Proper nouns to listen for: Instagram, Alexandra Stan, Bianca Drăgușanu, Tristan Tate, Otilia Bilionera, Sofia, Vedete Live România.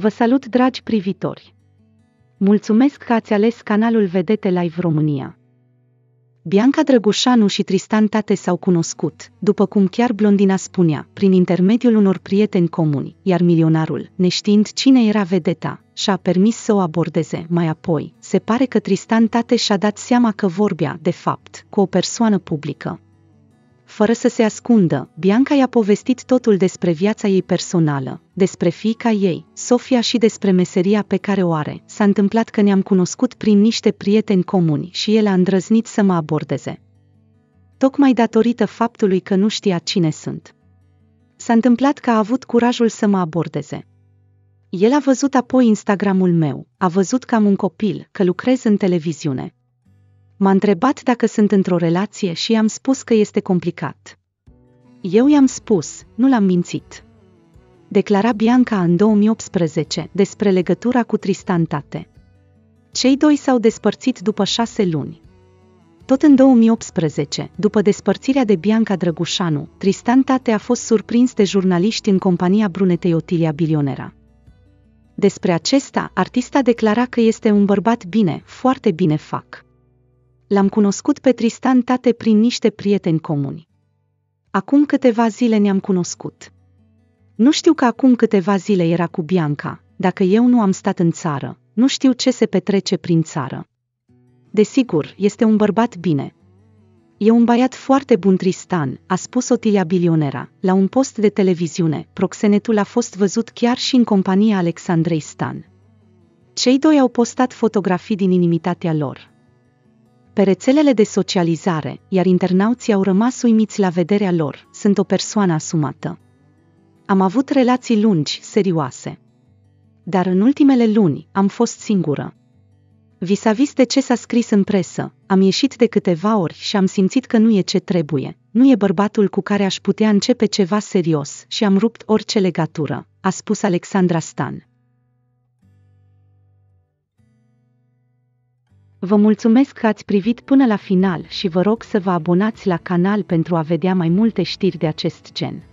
Vă salut, dragi privitori! Mulțumesc că ați ales canalul Vedete Live România. Bianca Drăgușanu și Tristan Tate s-au cunoscut, după cum chiar blondina spunea, prin intermediul unor prieteni comuni, iar milionarul, neștiind cine era vedeta, și-a permis să o abordeze. Mai apoi, se pare că Tristan Tate și-a dat seama că vorbea, de fapt, cu o persoană publică. Fără să se ascundă, Bianca i-a povestit totul despre viața ei personală, despre fiica ei, Sofia, și despre meseria pe care o are. S-a întâmplat că ne-am cunoscut prin niște prieteni comuni și el a îndrăznit să mă abordeze, tocmai datorită faptului că nu știa cine sunt. S-a întâmplat că a avut curajul să mă abordeze. El a văzut apoi Instagram-ul meu, a văzut că am un copil, că lucrez în televiziune. M-a întrebat dacă sunt într-o relație și i-am spus că este complicat. Eu i-am spus, nu l-am mințit, declara Bianca în 2018 despre legătura cu Tristan Tate. Cei doi s-au despărțit după 6 luni. Tot în 2018, după despărțirea de Bianca Drăgușanu, Tristan Tate a fost surprins de jurnaliști în compania brunetei Otilia Bilionera. Despre acesta, artista declara că este un bărbat bine, foarte bine fac. L-am cunoscut pe Tristan Tate prin niște prieteni comuni. Acum câteva zile ne-am cunoscut. Nu știu că acum câteva zile era cu Bianca, dacă eu nu am stat în țară, nu știu ce se petrece prin țară. Desigur, este un bărbat bine. E un băiat foarte bun Tristan, a spus Otilia Bilionera, la un post de televiziune. Proxenetul a fost văzut chiar și în compania Alexandrei Stan. Cei doi au postat fotografii din inimitatea lor pe rețelele de socializare, iar internauții au rămas uimiți la vederea lor. Sunt o persoană asumată. Am avut relații lungi, serioase. Dar în ultimele luni am fost singură. Vis-a-vis de ce s-a scris în presă, am ieșit de câteva ori și am simțit că nu e ce trebuie, nu e bărbatul cu care aș putea începe ceva serios și am rupt orice legătură, a spus Alexandra Stan. Vă mulțumesc că ați privit până la final și vă rog să vă abonați la canal pentru a vedea mai multe știri de acest gen.